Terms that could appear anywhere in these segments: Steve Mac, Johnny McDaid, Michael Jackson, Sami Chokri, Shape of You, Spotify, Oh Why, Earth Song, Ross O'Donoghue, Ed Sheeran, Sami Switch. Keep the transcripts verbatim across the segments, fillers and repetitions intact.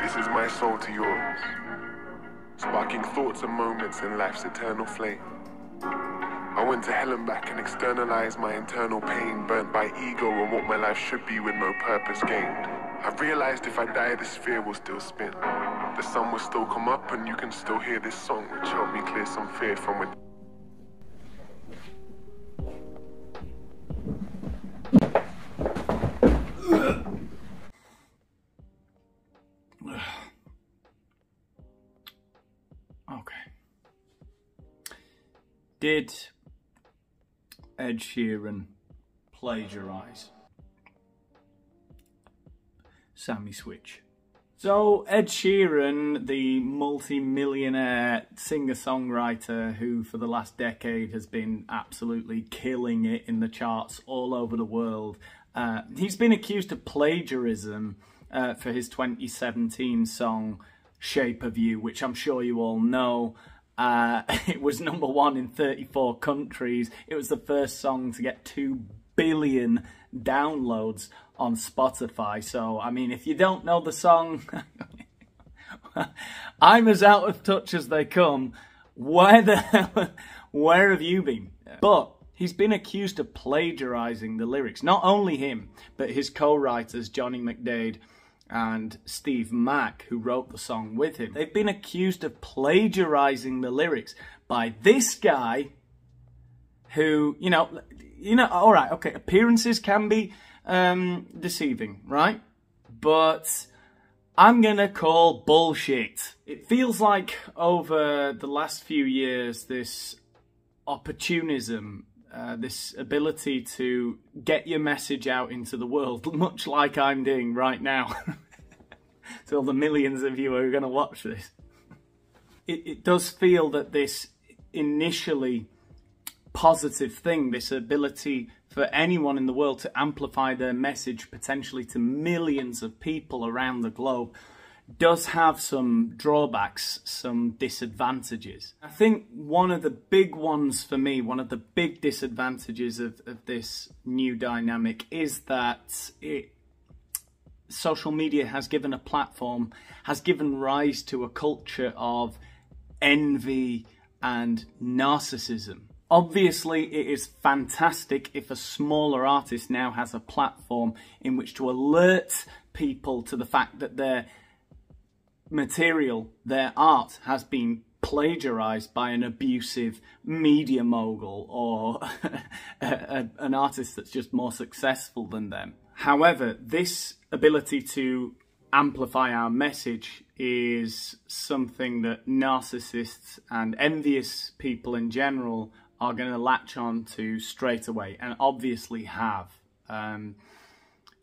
This is my soul to yours, sparking thoughts and moments in life's eternal flame. I went to hell and back and externalized my internal pain, burnt by ego and what my life should be with no purpose gained. I realized if I die, the sphere will still spin. The sun will still come up and you can still hear this song, which helped me clear some fear from within. Did Ed Sheeran plagiarise Sami Switch? So Ed Sheeran, the multi-millionaire singer-songwriter who for the last decade has been absolutely killing it in the charts all over the world, uh, he's been accused of plagiarism uh, for his twenty seventeen song Shape of You, which I'm sure you all know. Uh, it was number one in thirty-four countries. It was the first song to get two billion downloads on Spotify. So, I mean, if you don't know the song, I'm as out of touch as they come. Where the hell, where have you been? But he's been accused of plagiarizing the lyrics. Not only him, but his co-writers, Johnny McDaid and Steve Mac, who wrote the song with him. They've been accused of plagiarizing the lyrics by this guy who, you know, you know, all right, okay, appearances can be um, deceiving, right? But I'm gonna call bullshit. It feels like over the last few years, this opportunism, Uh, this ability to get your message out into the world, much like I'm doing right now, to all the millions of you who are going to watch this. It, it does feel that this initially positive thing, this ability for anyone in the world to amplify their message potentially to millions of people around the globe, does have some drawbacks, some disadvantages. I think one of the big ones for me, one of the big disadvantages of, of this new dynamic is that it, social media has given a platform, has given rise to a culture of envy and narcissism. Obviously, it is fantastic if a smaller artist now has a platform in which to alert people to the fact that they're material, their art has been plagiarized by an abusive media mogul or a, a, an artist that's just more successful than them. However, this ability to amplify our message is something that narcissists and envious people in general are going to latch on to straight away, and obviously have. Um,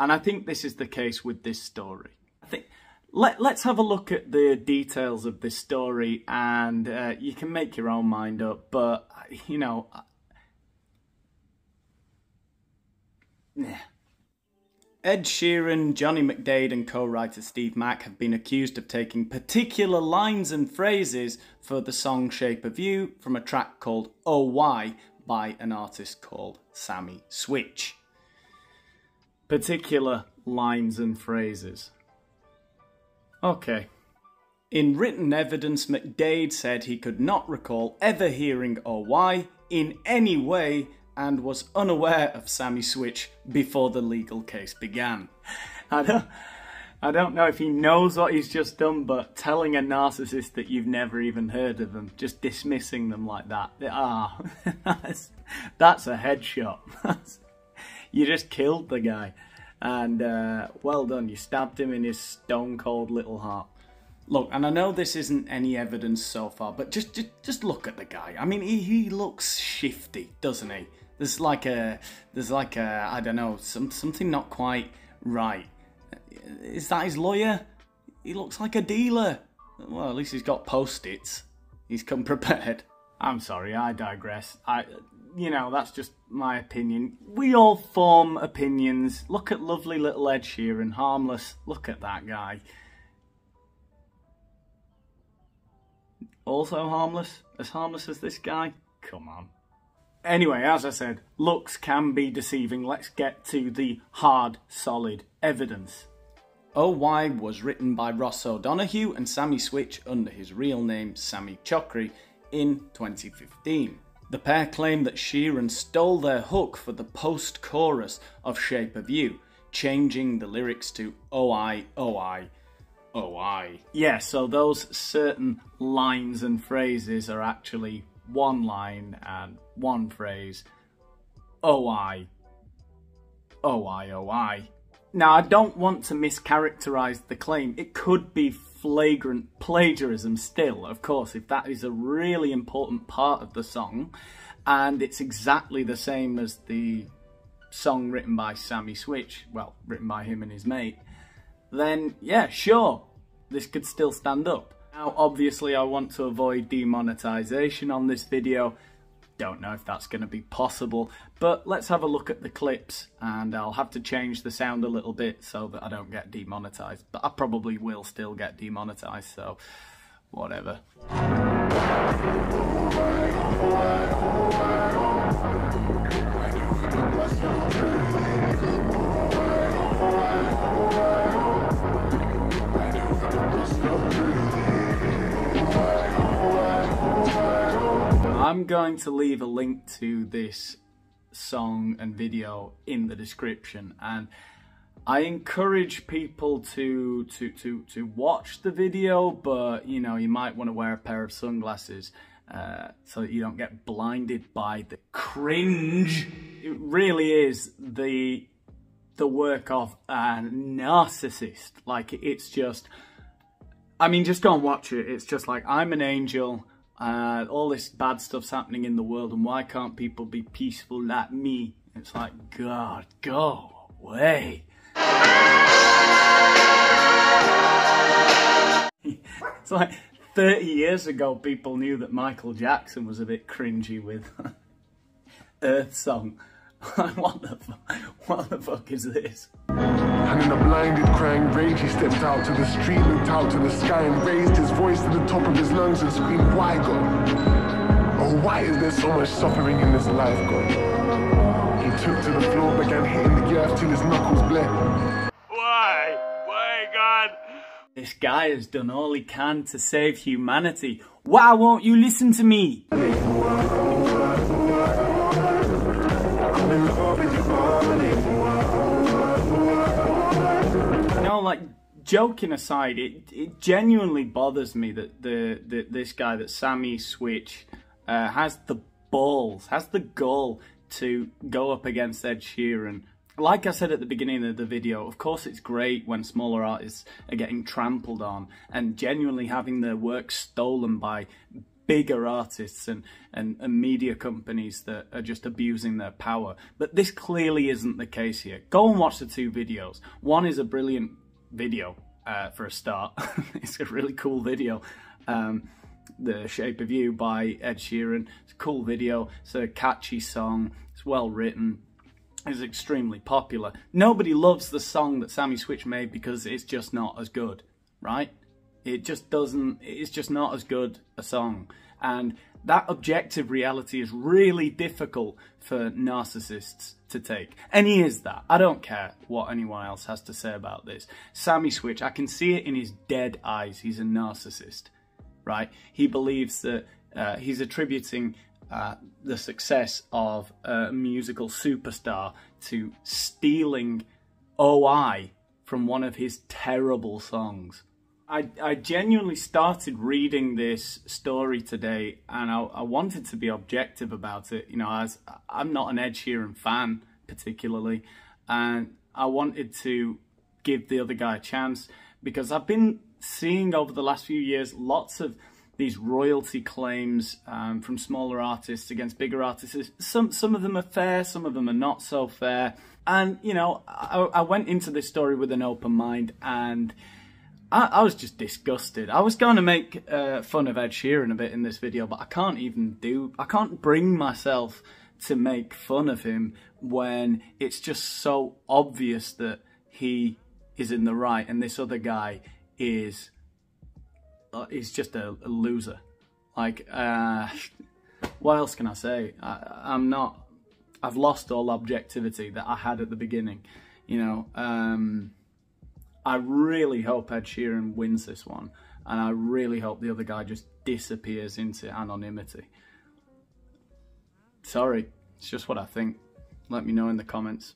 and I think this is the case with this story. I think Let, let's have a look at the details of this story, and uh, you can make your own mind up, but, you know... I... Ed Sheeran, Johnny McDaid and co-writer Steve Mac have been accused of taking particular lines and phrases for the song Shape of You from a track called Oh Why by an artist called Sami Switch. Particular lines and phrases. Okay. In written evidence, McDaid said he could not recall ever hearing Oh Why in any way and was unaware of Sami Switch before the legal case began. I don't, I don't know if he knows what he's just done, but telling a narcissist that you've never even heard of them, just dismissing them like that, ah, that's, that's a headshot. That's, you just killed the guy. And uh, well done, you stabbed him in his stone-cold little heart. Look, and I know this isn't any evidence so far, but just just, just look at the guy. I mean, he, he looks shifty, doesn't he? There's like a, there's like a, I don't know, some, something not quite right. Is that his lawyer? He looks like a dealer. Well, at least he's got post-its. He's come prepared. I'm sorry, I digress. I, you know, that's just my opinion. We all form opinions. Look at lovely little Ed Sheeran, harmless. Look at that guy. Also harmless? As harmless as this guy? Come on. Anyway, as I said, looks can be deceiving. Let's get to the hard, solid evidence. Oh Why was written by Ross O'Donoghue and Sami Switch under his real name Sami Chokri in twenty fifteen. The pair claim that Sheeran stole their hook for the post-chorus of Shape of You, changing the lyrics to "Oh I, oh I, oh I." Yeah, so those certain lines and phrases are actually one line and one phrase. Oh I, oh I, oh I. Now, I don't want to mischaracterize the claim. It could be flagrant plagiarism still, of course, if that is a really important part of the song, and it's exactly the same as the song written by Sami Switch, well, written by him and his mate, then yeah, sure, this could still stand up. Now, obviously, I want to avoid demonetization on this video. Don't know if that's going to be possible, but let's have a look at the clips, and I'll have to change the sound a little bit so that I don't get demonetized, but I probably will still get demonetized, so whatever. I'm going to leave a link to this song and video in the description, and I encourage people to to to to watch the video, but you know, you might want to wear a pair of sunglasses uh, so that you don't get blinded by the cringe. It really is the the work of a narcissist. Like, it's just, I mean, just go and watch it. It's just like, I'm an angel. Uh, all this bad stuff's happening in the world, and why can't people be peaceful like me? It's like, God, go away. It's like thirty years ago, people knew that Michael Jackson was a bit cringy with Earth Song. What the fuck? What the fuck is this? And in a blinded crying rage, he stepped out to the street, looked out to the sky and raised his voice to the top of his lungs and screamed, "Why, God? Oh, why is there so much suffering in this life, God?" He took to the floor, began hitting the earth till his knuckles bled. Why? Why, God? This guy has done all he can to save humanity. Why won't you listen to me? Like, joking aside, it, it genuinely bothers me that the, the this guy, that Sami Switch, uh, has the balls, has the gall to go up against Ed Sheeran. Like I said at the beginning of the video, of course it's great when smaller artists are getting trampled on and genuinely having their work stolen by bigger artists and, and, and media companies that are just abusing their power. But this clearly isn't the case here. Go and watch the two videos. One is a brilliant video, uh, for a start. It's a really cool video. Um, the Shape of You by Ed Sheeran. It's a cool video. It's a catchy song. It's well written. It's extremely popular. Nobody loves the song that Sami Switch made because it's just not as good, right? It just doesn't, it's just not as good a song. And that objective reality is really difficult for narcissists to take. And he is that. I don't care what anyone else has to say about this. Sami Switch, I can see it in his dead eyes. He's a narcissist, right? He believes that uh, he's attributing uh, the success of a musical superstar to stealing O I from one of his terrible songs. I, I genuinely started reading this story today, and I, I wanted to be objective about it. You know, as I'm not an Ed Sheeran fan particularly, and I wanted to give the other guy a chance, because I've been seeing over the last few years lots of these royalty claims um, from smaller artists against bigger artists. Some some of them are fair, some of them are not so fair. And you know, I, I went into this story with an open mind, and I, I was just disgusted. I was going to make uh, fun of Ed Sheeran a bit in this video, but I can't even do... I can't bring myself to make fun of him when it's just so obvious that he is in the right and this other guy is uh, is just a, a loser. Like, uh, what else can I say? I, I'm not... I've lost all objectivity that I had at the beginning, you know. Um... I really hope Ed Sheeran wins this one, and I really hope the other guy just disappears into anonymity. Sorry, it's just what I think. Let me know in the comments.